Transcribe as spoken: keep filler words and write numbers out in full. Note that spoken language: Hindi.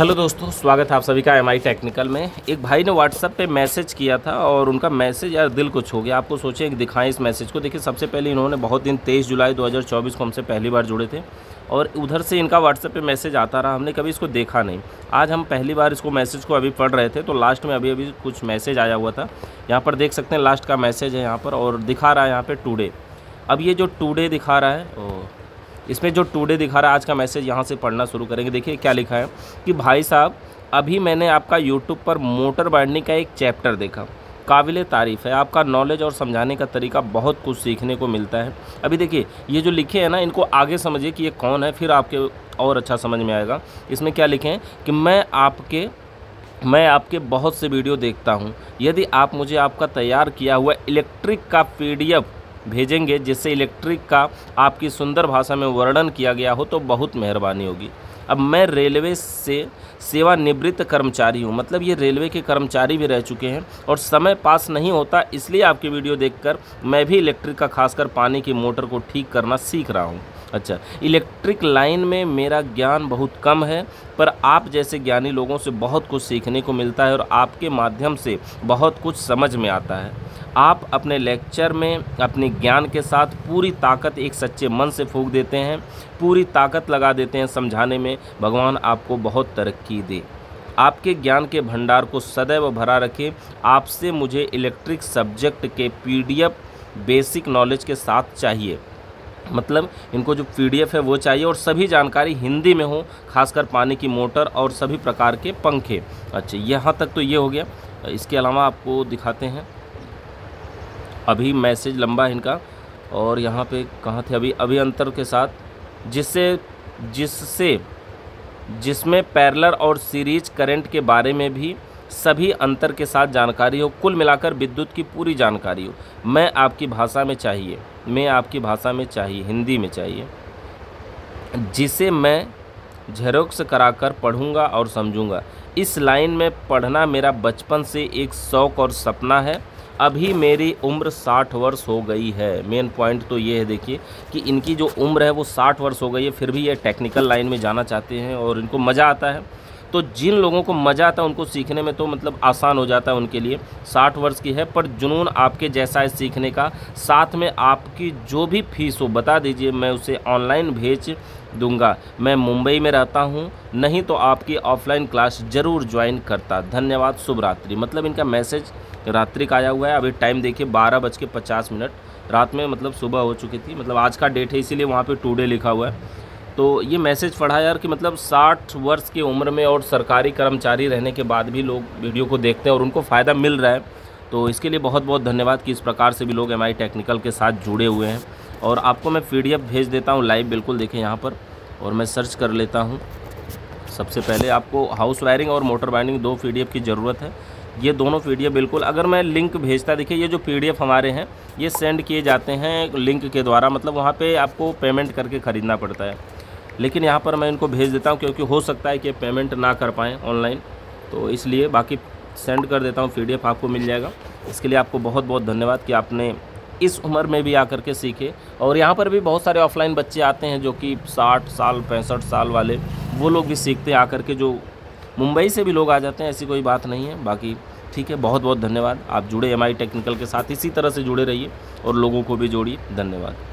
हेलो दोस्तों, स्वागत है आप सभी का एम आई टेक्निकल में। एक भाई ने व्हाट्सएप पे मैसेज किया था और उनका मैसेज यार दिल को छू गया। आपको सोचें कि दिखाएं इस मैसेज को। देखिए, सबसे पहले इन्होंने बहुत दिन तेईस जुलाई दो हज़ार चौबीस को हमसे पहली बार जुड़े थे और उधर से इनका व्हाट्सएप पे मैसेज आता रहा। हमने कभी इसको देखा नहीं। आज हम पहली बार इसको मैसेज को अभी पढ़ रहे थे तो लास्ट में अभी अभी कुछ मैसेज आया हुआ था। यहाँ पर देख सकते हैं, लास्ट का मैसेज है यहाँ पर और दिखा रहा है यहाँ पर टुडे। अब ये जो टुडे दिखा रहा है, इसमें जो टुडे दिखा रहा है, आज का मैसेज यहाँ से पढ़ना शुरू करेंगे। देखिए क्या लिखा है कि भाई साहब, अभी मैंने आपका YouTube पर मोटर बाइंडिंग का एक चैप्टर देखा। काबिले तारीफ़ है, आपका नॉलेज और समझाने का तरीका बहुत कुछ सीखने को मिलता है। अभी देखिए, ये जो लिखे हैं ना, इनको आगे समझिए कि ये कौन है, फिर आपके और अच्छा समझ में आएगा। इसमें क्या लिखे हैं कि मैं आपके मैं आपके बहुत से वीडियो देखता हूँ। यदि आप मुझे आपका तैयार किया हुआ इलेक्ट्रिक का पी डी एफ भेजेंगे जिससे इलेक्ट्रिक का आपकी सुंदर भाषा में वर्णन किया गया हो तो बहुत मेहरबानी होगी। अब मैं रेलवे से सेवानिवृत्त कर्मचारी हूँ, मतलब ये रेलवे के कर्मचारी भी रह चुके हैं और समय पास नहीं होता, इसलिए आपकी वीडियो देखकर मैं भी इलेक्ट्रिक का, खासकर पानी की मोटर को ठीक करना सीख रहा हूँ। अच्छा, इलेक्ट्रिक लाइन में मेरा ज्ञान बहुत कम है, पर आप जैसे ज्ञानी लोगों से बहुत कुछ सीखने को मिलता है और आपके माध्यम से बहुत कुछ समझ में आता है। आप अपने लेक्चर में अपने ज्ञान के साथ पूरी ताकत एक सच्चे मन से फूंक देते हैं, पूरी ताकत लगा देते हैं समझाने में। भगवान आपको बहुत तरक्की दे, आपके ज्ञान के भंडार को सदैव भरा रखे। आपसे मुझे इलेक्ट्रिक सब्जेक्ट के पीडीएफ बेसिक नॉलेज के साथ चाहिए, मतलब इनको जो पीडीएफ है वो चाहिए और सभी जानकारी हिंदी में हो, खासकर पानी की मोटर और सभी प्रकार के पंखे। अच्छा, यहाँ तक तो ये हो गया। इसके अलावा आपको दिखाते हैं, अभी मैसेज लंबा है इनका और यहाँ पे कहाँ थे अभी अभी अंतर के साथ, जिससे जिससे जिसमें पैरेलल और सीरीज करंट के बारे में भी सभी अंतर के साथ जानकारी हो। कुल मिलाकर विद्युत की पूरी जानकारी हो। मैं आपकी भाषा में चाहिए मैं आपकी भाषा में चाहिए हिंदी में चाहिए, जिसे मैं झेरोक्स कराकर पढ़ूंगा और समझूंगा। इस लाइन में पढ़ना मेरा बचपन से एक शौक़ और सपना है। अभी मेरी उम्र साठ वर्ष हो गई है। मेन पॉइंट तो ये है, देखिए कि इनकी जो उम्र है वो साठ वर्ष हो गई है, फिर भी ये टेक्निकल लाइन में जाना चाहते हैं और इनको मज़ा आता है। तो जिन लोगों को मज़ा आता है उनको सीखने में तो मतलब आसान हो जाता है उनके लिए। साठ वर्ष की है पर जुनून आपके जैसा है सीखने का। साथ में आपकी जो भी फीस हो बता दीजिए, मैं उसे ऑनलाइन भेज दूंगा। मैं मुंबई में रहता हूँ, नहीं तो आपकी ऑफलाइन क्लास ज़रूर ज्वाइन करता। धन्यवाद, शुभ रात्रि। मतलब इनका मैसेज रात्रि का आया हुआ है। अभी टाइम देखिए, बारह बज के पचास मिनट रात में, मतलब सुबह हो चुकी थी, मतलब आज का डेट है, इसीलिए वहाँ पर टुडे लिखा हुआ है। तो ये मैसेज पढ़ा यार कि मतलब साठ वर्ष की उम्र में और सरकारी कर्मचारी रहने के बाद भी लोग वीडियो को देखते हैं और उनको फ़ायदा मिल रहा है। तो इसके लिए बहुत बहुत धन्यवाद कि इस प्रकार से भी लोग एम आई टेक्निकल के साथ जुड़े हुए हैं। और आपको मैं पीडीएफ भेज देता हूँ लाइव, बिल्कुल देखें यहाँ पर, और मैं सर्च कर लेता हूँ। सबसे पहले आपको हाउस वायरिंग और मोटर बाइंडिंग दो पीडीएफ की ज़रूरत है। ये दोनों पीडीएफ बिल्कुल, अगर मैं लिंक भेजता, देखिए ये जो पीडीएफ हमारे हैं ये सेंड किए जाते हैं लिंक के द्वारा, मतलब वहाँ पे आपको पेमेंट करके ख़रीदना पड़ता है। लेकिन यहाँ पर मैं इनको भेज देता हूँ क्योंकि हो सकता है कि पेमेंट ना कर पाएँ ऑनलाइन, तो इसलिए बाकी सेंड कर देता हूँ पीडीएफ, आपको मिल जाएगा। इसके लिए आपको बहुत बहुत धन्यवाद कि आपने इस उम्र में भी आकर के सीखे। और यहाँ पर भी बहुत सारे ऑफलाइन बच्चे आते हैं जो कि साठ साल पैंसठ साल वाले, वो लोग भी सीखते हैं आकर के। जो मुंबई से भी लोग आ जाते हैं, ऐसी कोई बात नहीं है। बाकी ठीक है, बहुत बहुत धन्यवाद। आप जुड़े एम आई टेक्निकल के साथ, इसी तरह से जुड़े रहिए और लोगों को भी जोड़िए। धन्यवाद।